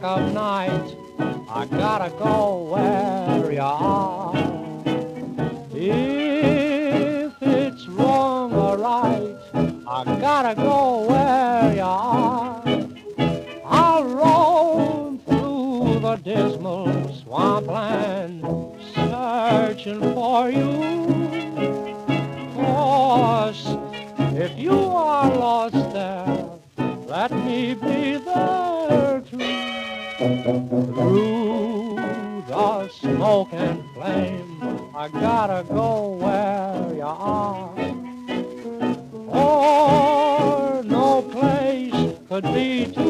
black of night, I gotta go where you are. If it's wrong or right, I gotta go where you are. I'll roam through the dismal swampland, searching for you. 'Cause if you are lost there, let me be there too. Through the smoke and flame, I gotta go where you are. For no place could be too